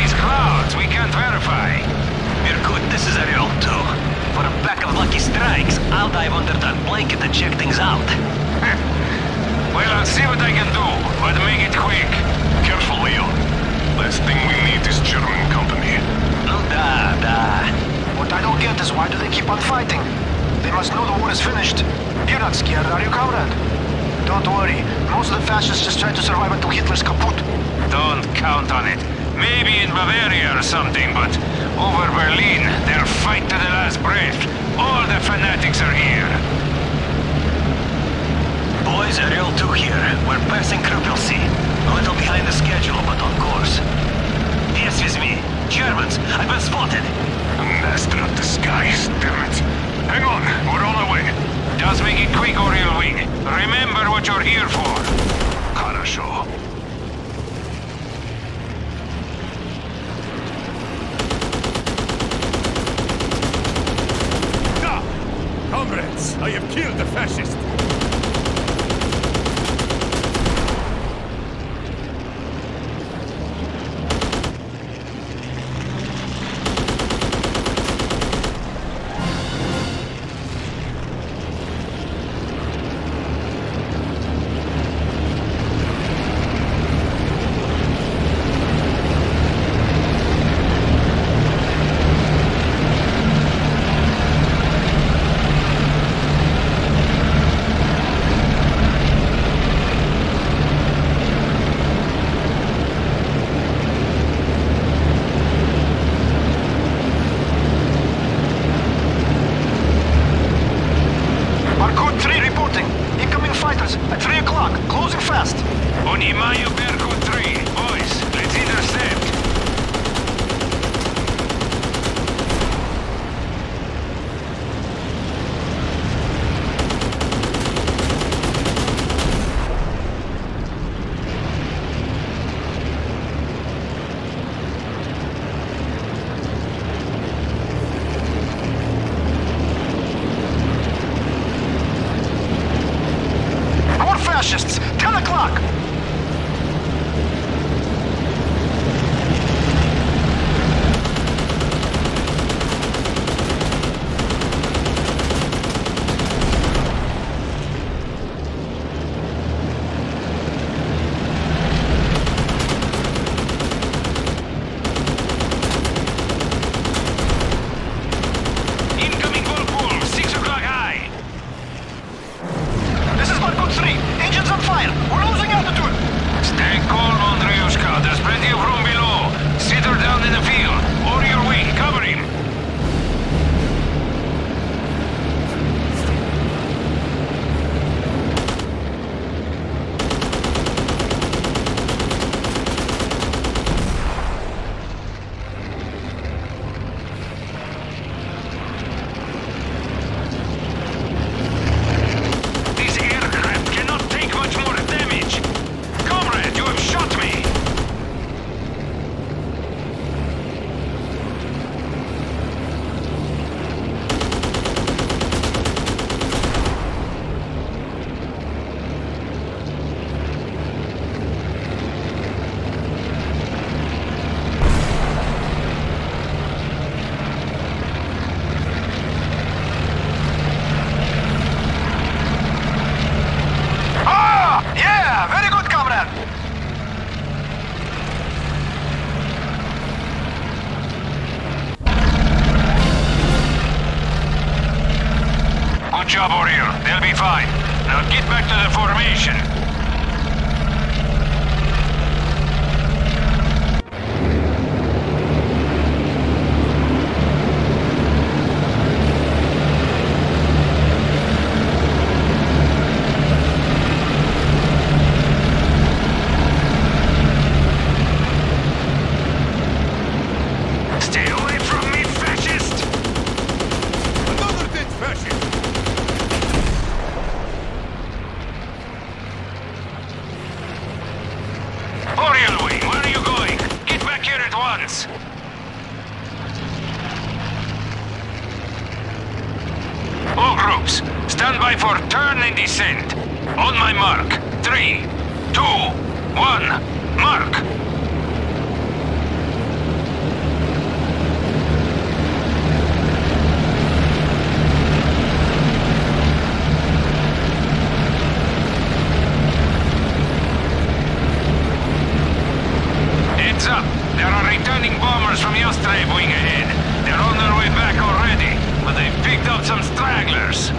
these clouds, we can't verify. Irkut, this is Orel 2. For a pack of lucky strikes, I'll dive under that blanket and check things out. Well, I'll see what I can do, but make it quick. Careful, Leon. Last thing we need is German company. No, da. What I don't get is why do they keep on fighting? They must know the war is finished. You're not scared, are you, comrade? Don't worry. Most of the fascists just tried to survive until Hitler's kaput. Don't count on it. Maybe in Bavaria or something, but over Berlin, they'll fight to the last breath. All the fanatics are here. Boys, Orel 2 here. We're passing Kruppel C. A little behind the schedule, but on course. Yes, with me. Germans, I've been spotted. Master of the skies, damn it. Hang on, we're on our way. Just make it quick, Orel Wing. Remember what you're here for. Carnacho. Ah! Comrades, I have killed the fascist. dive wing ahead. They're on their way back already, but they've picked up some stragglers.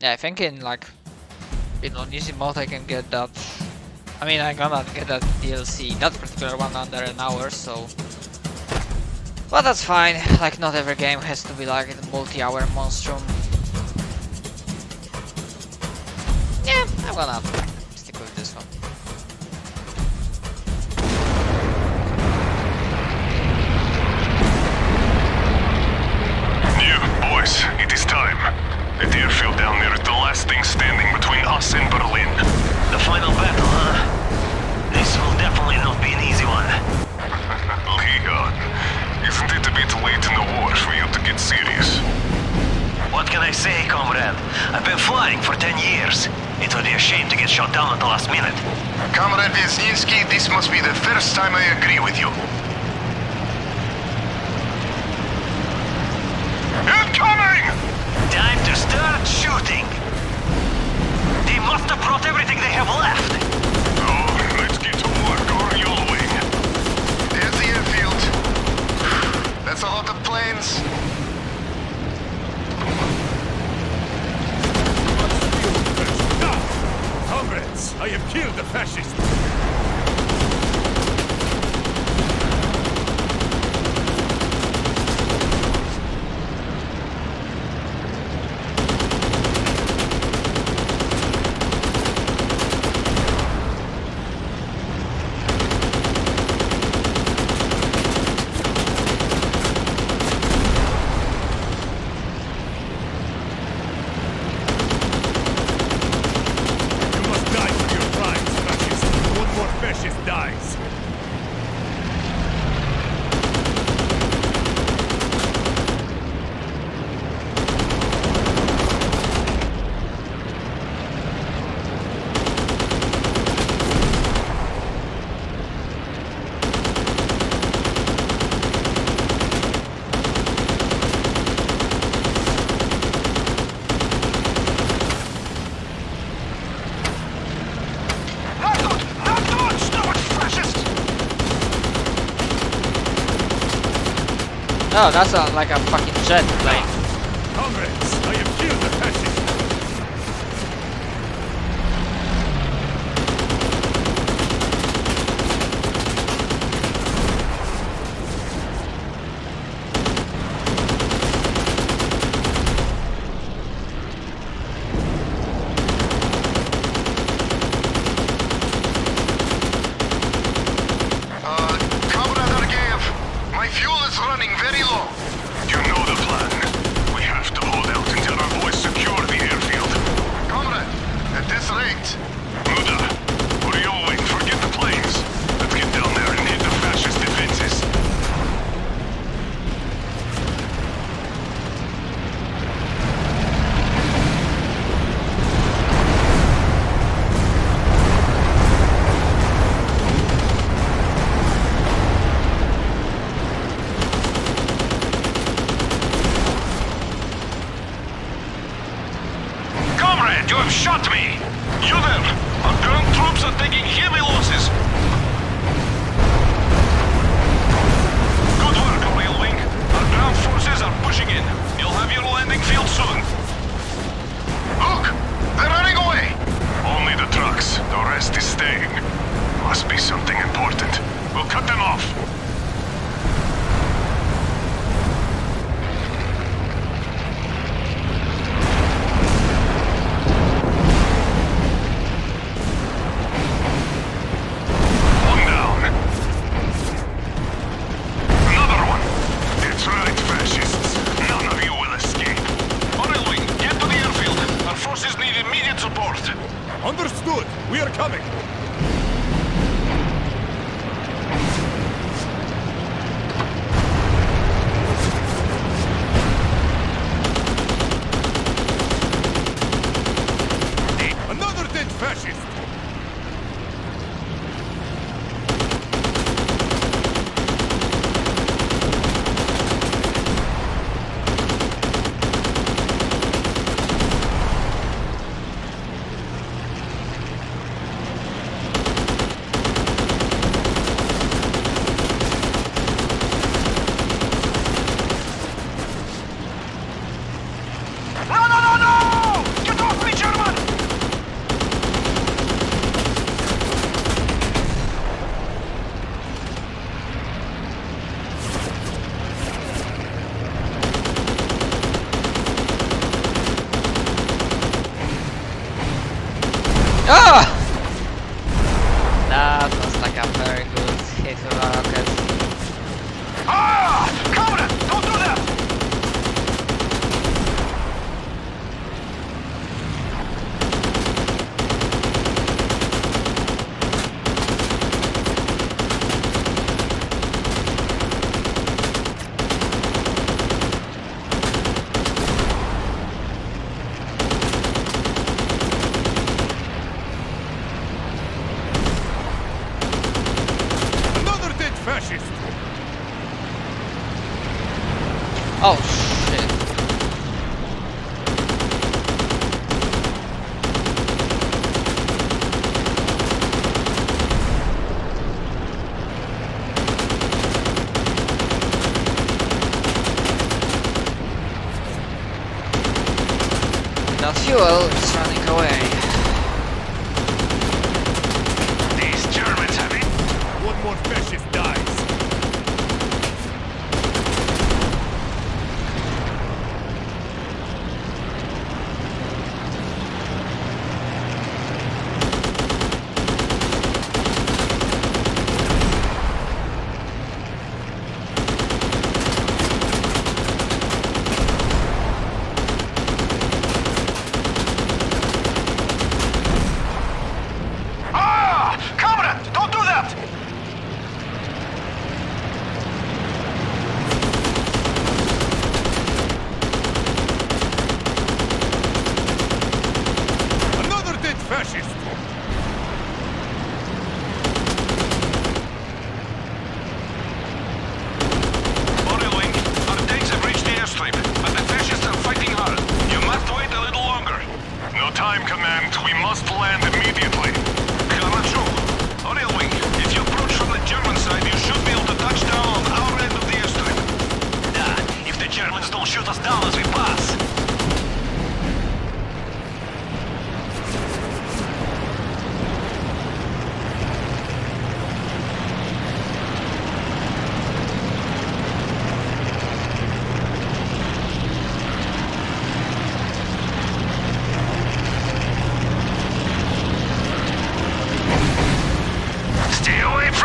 I think in on easy mode I can get that. I mean, I'm gonna get that DLC, that particular one, under an hour, so. But that's fine. Like, not every game has to be like a multi-hour monstrum. Yeah, I'm gonna stick with this one. You boys, it is time. The airfield down there is the last thing standing between us and Berlin. The final battle, huh? This will definitely not be an easy one. Leon, isn't it a bit late in the war for you to get serious? What can I say, comrade? I've been flying for 10 years. It would be a shame to get shot down at the last minute. Comrade Bezinski, this must be the first time I agree with you. Incoming! Time to start shooting! They must have brought everything they have left! Oh, let's get to work, or you'll win! There's the airfield. That's a lot of planes. Comrades, I have killed the fascists! Oh, that's a, like a fucking jet plane. Comrades, I have killed the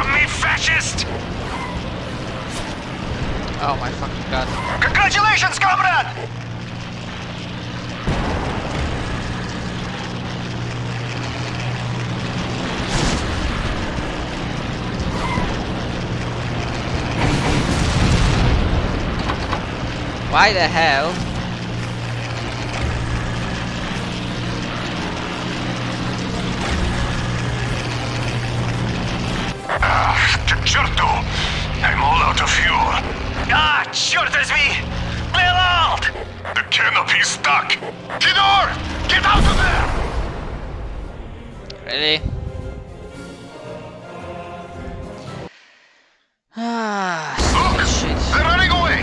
from me, fascist! Oh my fucking god. Congratulations, comrade! Why the hell? Ticciardo! I'm all out of fuel. Ah, sure there's me! Clear out! The canopy's stuck! Kidor! Get out of there! Ready? Ah, look! Shit. They're running away!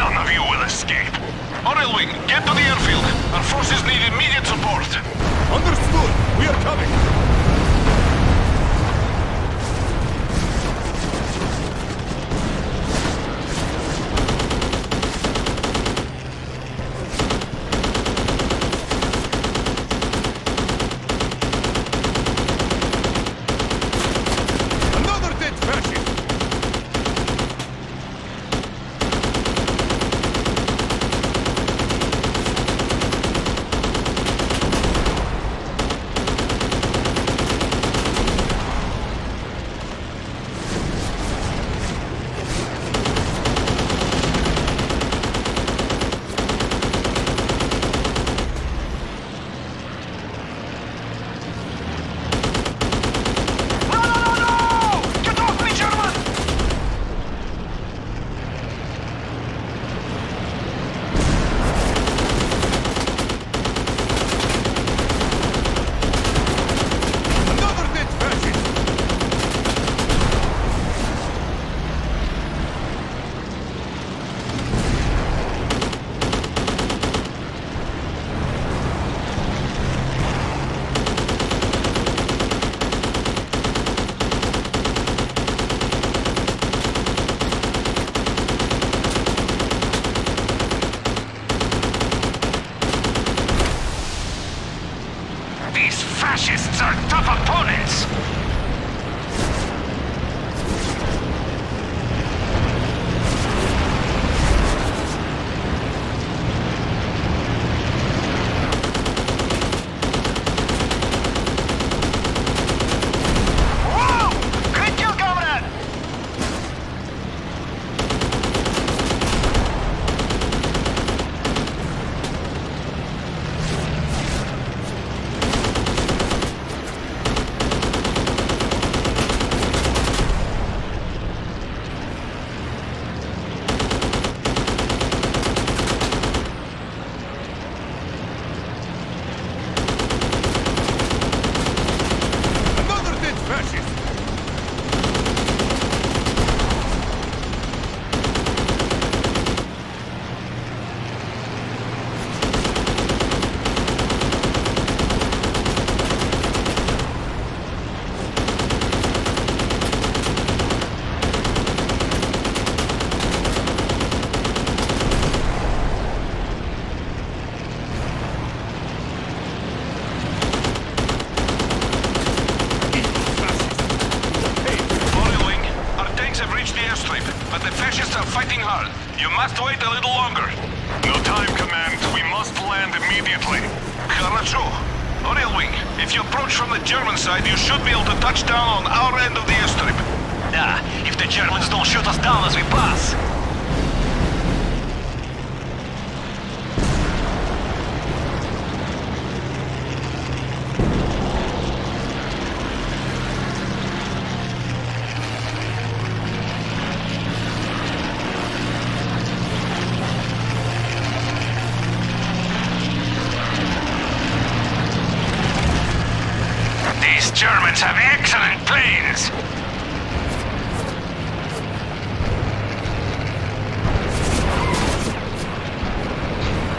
None of you will escape. Orel wing, get to the airfield. Our forces need immediate support. Understood. We are coming. Germans have excellent planes!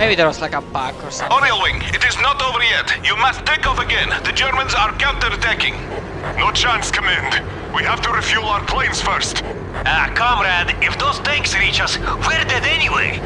Maybe there was like a bug or something. Orel wing, it is not over yet. You must take off again. The Germans are counter-attacking. No chance, Command. We have to refuel our planes first. Ah, comrade, if those tanks reach us, we're dead anyway.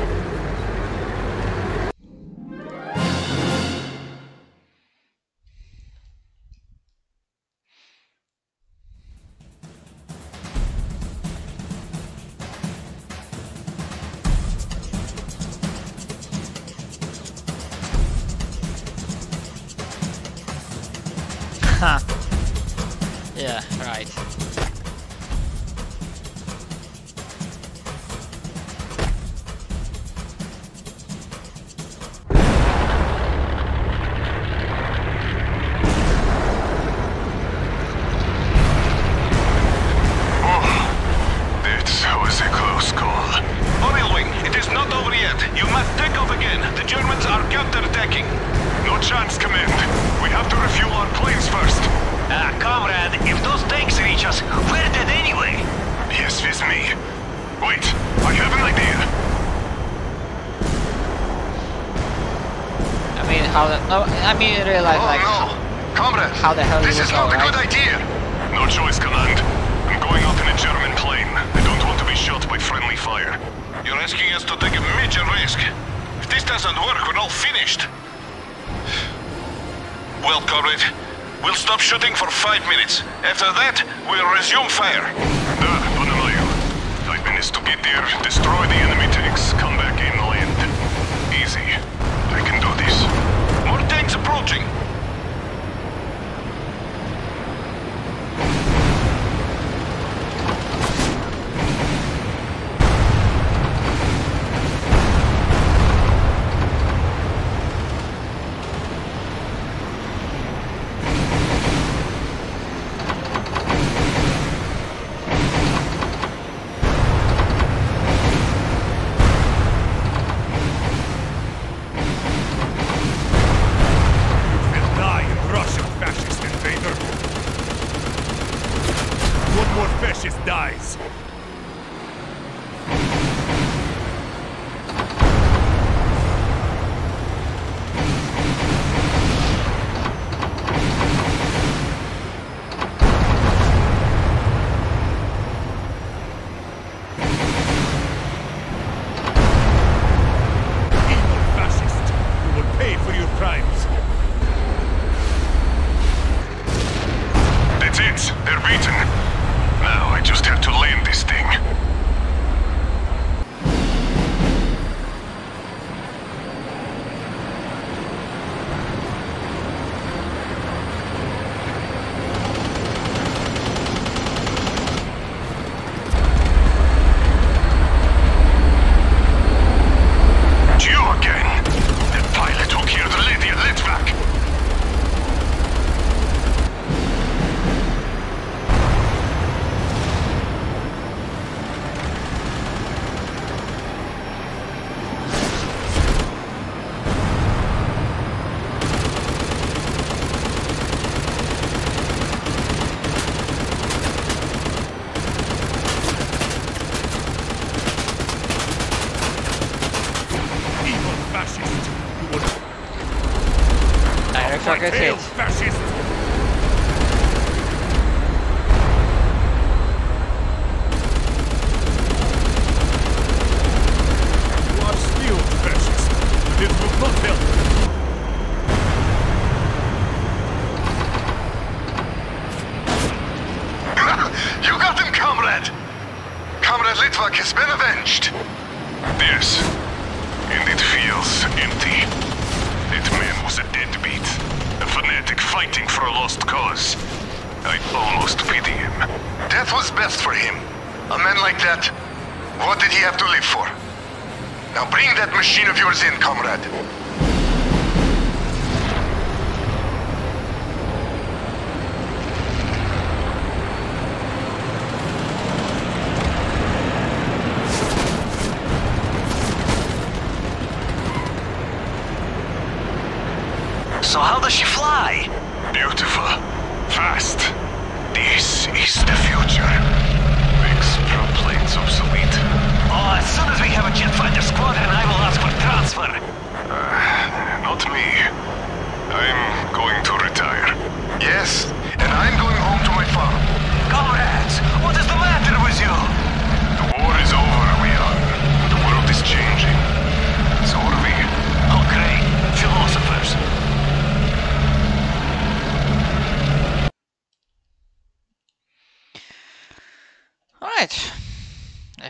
Yeah, right.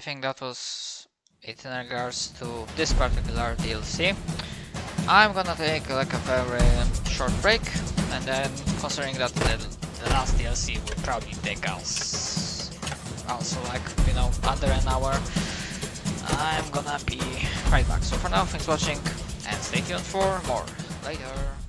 think that was it in regards to this particular DLC. I'm gonna take like a very short break, and then considering that the last DLC will probably take us also like, you know, under an hour, I'm gonna be right back. So for now, thanks for watching and stay tuned for more. Later.